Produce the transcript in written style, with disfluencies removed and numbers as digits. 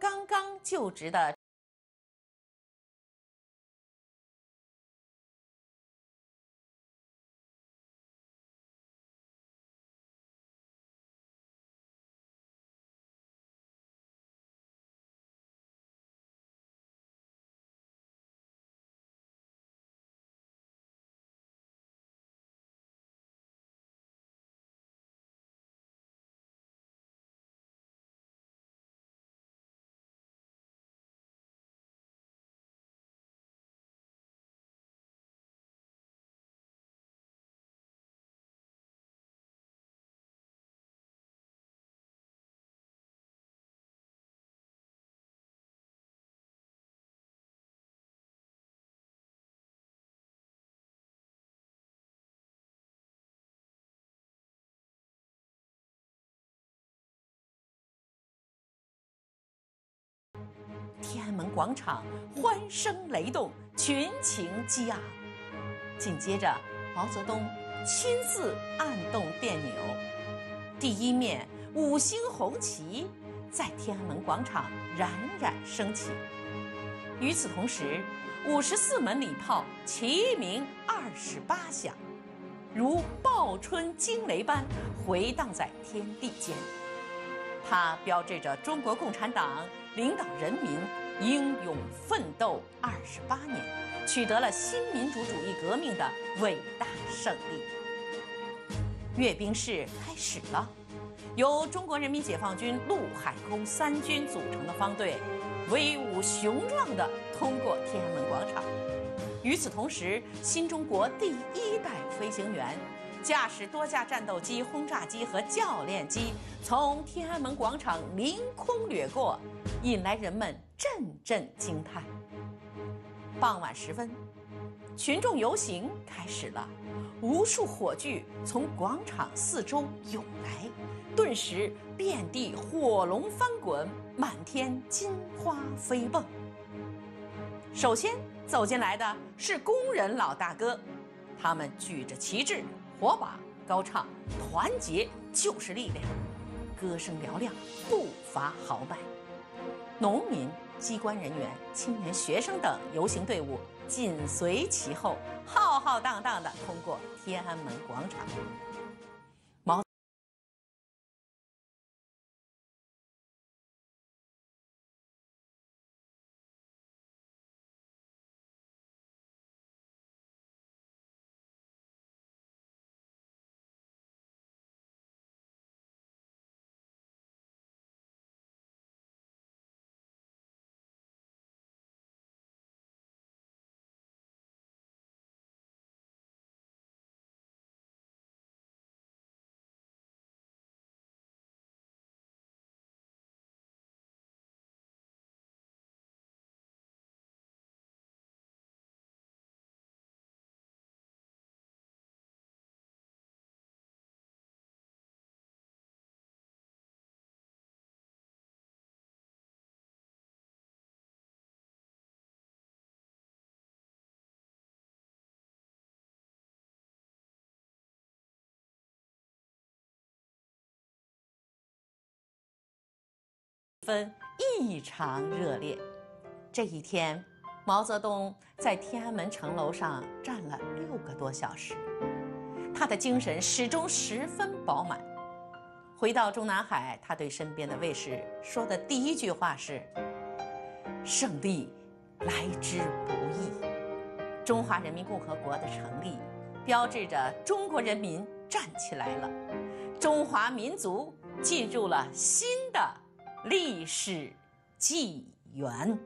刚刚就职的。 天安门广场欢声雷动，群情激昂。紧接着，毛泽东亲自按动电钮，第一面五星红旗在天安门广场冉冉升起。与此同时，54门礼炮齐鸣28响，如报春惊雷般回荡在天地间。它标志着中国共产党。 领导人民英勇奋斗28年，取得了新民主主义革命的伟大胜利。阅兵式开始了，由中国人民解放军陆海空三军组成的方队，威武雄壮地通过天安门广场。与此同时，新中国第1代飞行员。 驾驶多架战斗机、轰炸机和教练机从天安门广场凌空掠过，引来人们阵阵惊叹。傍晚时分，群众游行开始了，无数火炬从广场四周涌来，顿时遍地火龙翻滚，满天金花飞蹦。首先走进来的是工人老大哥，他们举着旗帜。 火把高唱，团结就是力量，歌声嘹亮，步伐豪迈。农民、机关人员、青年学生等游行队伍紧随其后，浩浩荡荡地通过天安门广场。 异常热烈。这一天，毛泽东在天安门城楼上站了6个多小时，他的精神始终十分饱满。回到中南海，他对身边的卫士说的第一句话是：“胜利来之不易。”中华人民共和国的成立，标志着中国人民站起来了，中华民族进入了新的。 历史纪元。